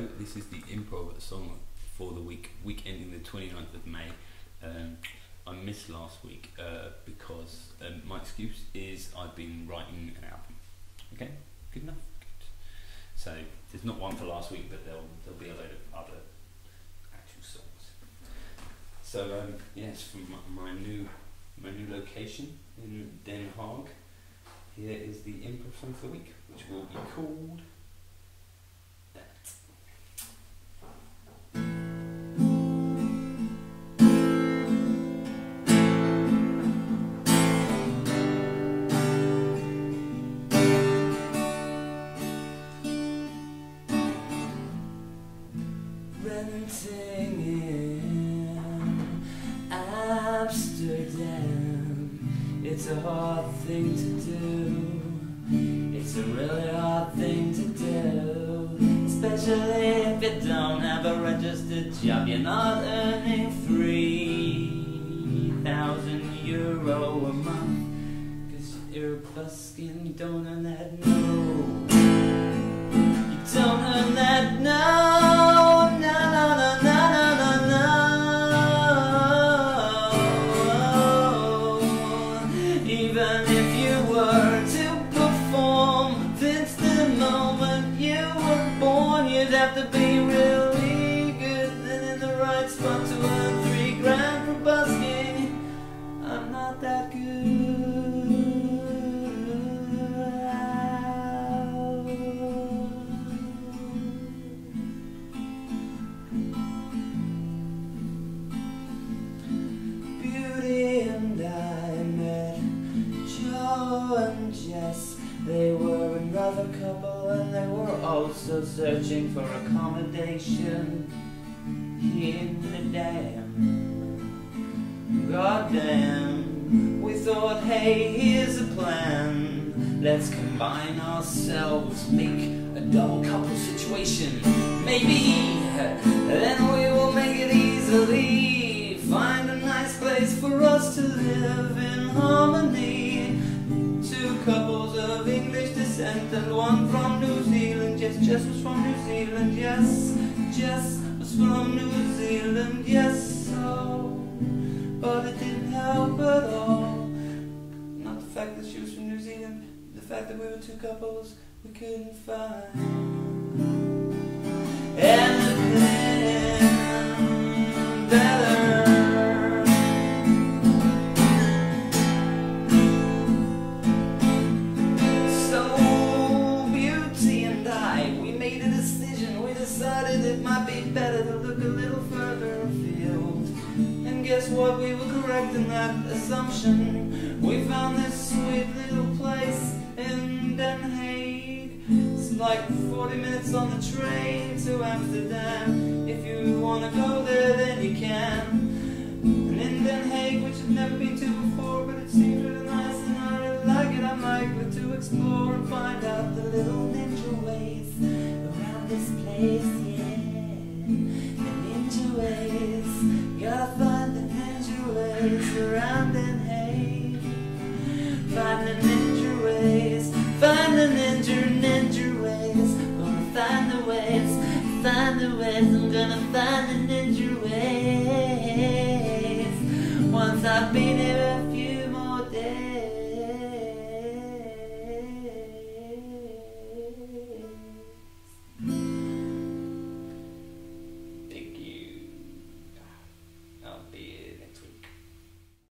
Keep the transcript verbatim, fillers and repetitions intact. show. This is the improv song for the week, week ending the twenty-ninth of May. Um, I missed last week uh, because um, my excuse is I've been writing an album. Okay, good enough. Good. So there's not one for last week, but there'll there'll be a load of other actual songs. So um, yes, from my, my new my new location in Den Haag. Here is the improv song for the week, which will be called. Renting in Amsterdam, it's a hard thing to do. It's a really hard thing to do, especially if you don't have a registered job. You're not earning three thousand euro a month, cause you're a buskin and you don't earn that no. You don't earn that no. Even if you were to perform since the moment you were born, you'd have to be really good and in the right spot to earn three grand for busking. I'm not that good. Beauty and I and Jess, they were another couple and they were also searching for accommodation in the dam. Goddamn, we thought, hey, here's a plan. Let's combine ourselves, make a double couple situation. Maybe then we will make it easily. Find a nice place for us to live in harmony. Couples of English descent and one from New Zealand. Yes, Jess was from New Zealand. Yes, Jess was from New Zealand. Yes, so, but it didn't help at all. Not the fact that she was from New Zealand, the fact that we were two couples we couldn't find anything better. It might be better to look a little further afield, and guess what? We were correct in that assumption. We found this sweet little place in Den Haag. It's like forty minutes on the train to Amsterdam. If you want to go there, then you can. And in Den Haag, which I've never been to before, but it seems really nice and I really like it. I'm likely to explore and find out the little ninja ways around this place. Gotta find the ninja ways around Den Haag. Find the ninja ways, find the ninja, ninja ways. Gonna find the ways, find the ways. I'm gonna find the ninja ways. Once I've been here.